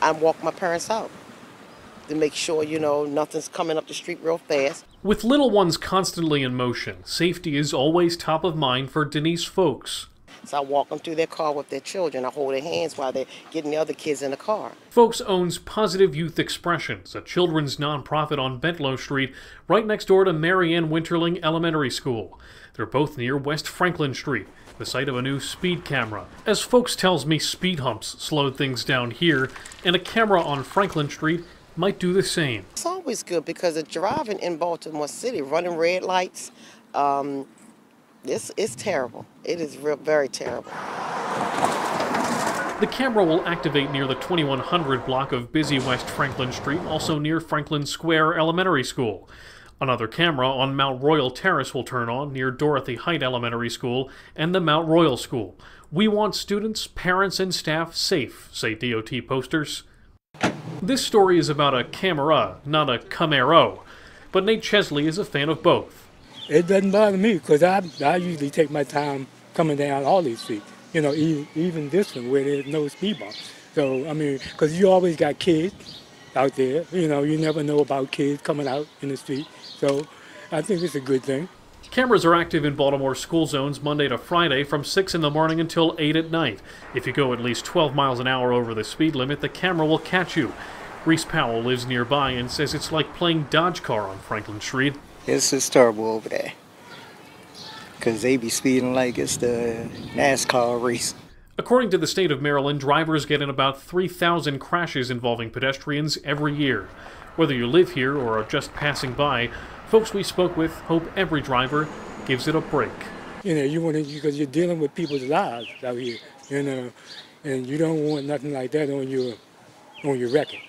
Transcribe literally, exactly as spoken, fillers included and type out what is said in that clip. I walk my parents out to make sure, you know, nothing's coming up the street real fast. With little ones constantly in motion, safety is always top of mind for Denise Folks. So I walk them through their car with their children. I hold their hands while they're getting the other kids in the car. Folks owns Positive Youth Expressions, a children's nonprofit on Bentlow Street, right next door to Mary Ann Winterling Elementary School. They're both near West Franklin Street, the site of a new speed camera. As Folks tells me, speed humps slowed things down here, and a camera on Franklin Street might do the same. It's always good because of driving in Baltimore City, running red lights, um, It's, it's terrible. It is real, very terrible. The camera will activate near the twenty-one hundred block of busy West Franklin Street, also near Franklin Square Elementary School. Another camera on Mount Royal Terrace will turn on near Dorothy Height Elementary School and the Mount Royal School. We want students, parents, and staff safe, say D O T posters. This story is about a camera, not a camaro, but Nate Chesley is a fan of both. It doesn't bother me because I, I usually take my time coming down all these streets, you know, e even this one where there's no speed bumps. So, I mean, because you always got kids out there, you know, you never know about kids coming out in the street. So I think it's a good thing. Cameras are active in Baltimore school zones Monday to Friday from six in the morning until eight at night. If you go at least twelve miles an hour over the speed limit, the camera will catch you. Reese Powell lives nearby and says it's like playing Dodge Car on Franklin Street. It's just terrible over there, because they be speeding like it's the NASCAR race. According to the state of Maryland, drivers get in about three thousand crashes involving pedestrians every year. Whether you live here or are just passing by, folks we spoke with hope every driver gives it a break. You know, you want to, because you're dealing with people's lives out here, you know, and you don't want nothing like that on your, on your record.